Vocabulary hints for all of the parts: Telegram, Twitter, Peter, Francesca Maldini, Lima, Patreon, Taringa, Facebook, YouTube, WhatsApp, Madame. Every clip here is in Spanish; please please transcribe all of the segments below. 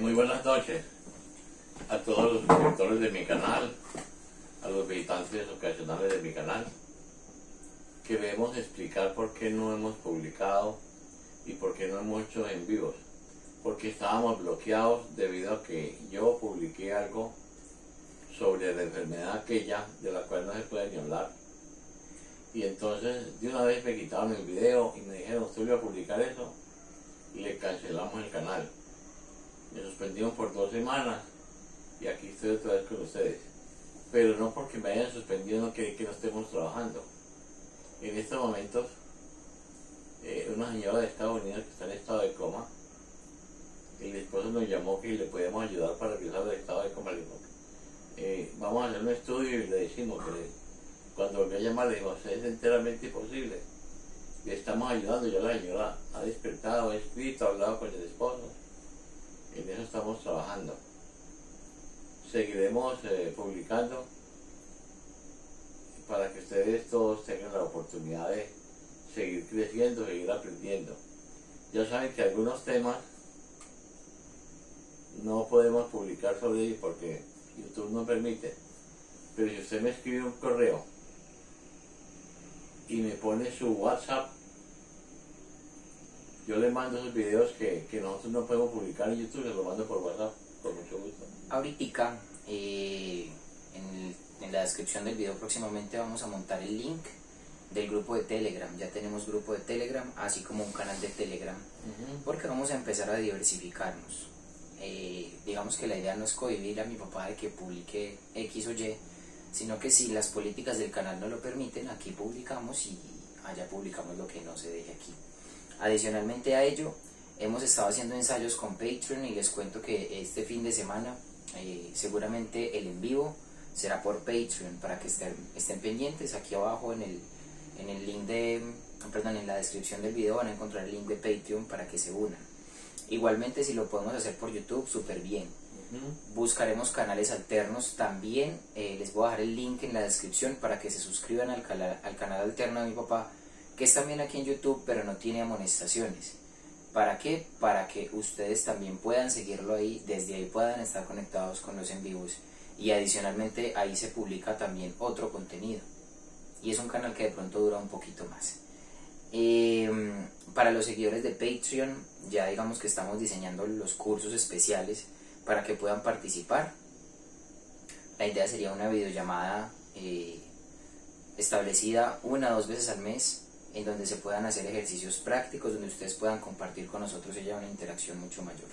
Muy buenas noches a todos los suscriptores de mi canal, a los visitantes ocasionales de mi canal. Queremos explicar por qué no hemos publicado y por qué no hemos hecho en vivos. Porque estábamos bloqueados debido a que yo publiqué algo sobre la enfermedad aquella de la cual no se puede ni hablar. Y entonces de una vez me quitaron el video y me dijeron: usted iba a publicar eso, y le cancelamos el canal. Me suspendieron por 2 semanas y aquí estoy otra vez con ustedes. Pero no porque me hayan suspendido, no que no estemos trabajando. En estos momentos, una señora de Estados Unidos que está en estado de coma, el esposo nos llamó que le podíamos ayudar para regresar del estado de coma. Vamos a hacer un estudio y le decimos que cuando volvió a llamar le dijimos: es enteramente posible, le estamos ayudando. Ya la señora ha despertado, ha escrito, ha hablado con el esposo. En eso estamos trabajando. Seguiremos publicando para que ustedes todos tengan la oportunidad de seguir creciendo, seguir aprendiendo. Ya saben que algunos temas no podemos publicar sobre ellos porque YouTube no permite. Pero si usted me escribe un correo y me pone su WhatsApp, yo le mando esos videos que nosotros no podemos publicar en YouTube, se los mando por WhatsApp, con mucho gusto. Ahorita, en la descripción del video próximamente vamos a montar el link del grupo de Telegram. Ya tenemos grupo de Telegram, así como un canal de Telegram, porque vamos a empezar a diversificarnos. Digamos que la idea no es cohibir a mi papá de que publique X o Y, sino que si las políticas del canal no lo permiten, aquí publicamos y allá publicamos lo que no se deje aquí. Adicionalmente a ello, hemos estado haciendo ensayos con Patreon y les cuento que este fin de semana seguramente el en vivo será por Patreon, para que estén pendientes. Aquí abajo en el link en la descripción del video van a encontrar el link de Patreon para que se unan. Igualmente, si lo podemos hacer por YouTube, súper bien. Buscaremos canales alternos también. Les voy a dejar el link en la descripción para que se suscriban al canal alterno de mi papá, que es también aquí en YouTube, pero no tiene amonestaciones. ¿Para qué? Para que ustedes también puedan seguirlo ahí, desde ahí puedan estar conectados con los en vivos. Y adicionalmente ahí se publica también otro contenido. Y es un canal que de pronto dura un poquito más. Para los seguidores de Patreon, ya digamos que estamos diseñando los cursos especiales para que puedan participar. La idea sería una videollamada establecida 1 o 2 veces al mes, en donde se puedan hacer ejercicios prácticos, donde ustedes puedan compartir con nosotros ya una interacción mucho mayor.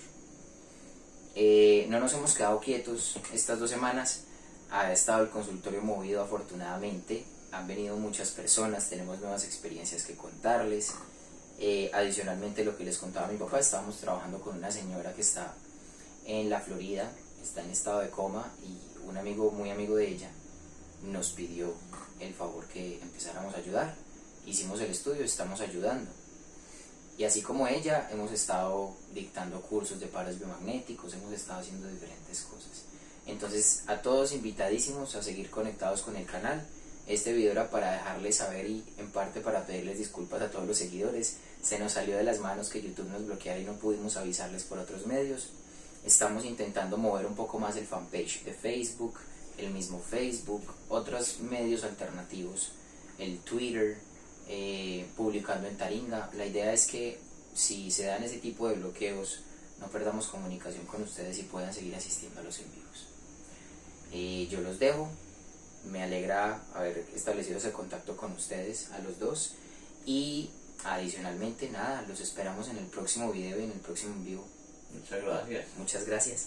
No nos hemos quedado quietos estas 2 semanas. Ha estado el consultorio movido, afortunadamente. Han venido muchas personas, tenemos nuevas experiencias que contarles. Adicionalmente, lo que les contaba mi papá, estábamos trabajando con una señora que está en la Florida, está en estado de coma, y un amigo, muy amigo de ella, nos pidió el favor que empezáramos a ayudar. Hicimos el estudio, estamos ayudando. Y así como ella, hemos estado dictando cursos de paros biomagnéticos, hemos estado haciendo diferentes cosas. Entonces, a todos invitadísimos a seguir conectados con el canal. Este video era para dejarles saber y en parte para pedirles disculpas a todos los seguidores. Se nos salió de las manos que YouTube nos bloqueara y no pudimos avisarles por otros medios. Estamos intentando mover un poco más el fanpage de Facebook, el mismo Facebook, otros medios alternativos, el Twitter, publicando en Taringa. La idea es que si se dan ese tipo de bloqueos, no perdamos comunicación con ustedes y puedan seguir asistiendo a los en vivos. Yo los dejo. Me alegra haber establecido ese contacto con ustedes, a los dos. Y adicionalmente, nada, los esperamos en el próximo video y en el próximo en vivo. Muchas gracias. Muchas gracias.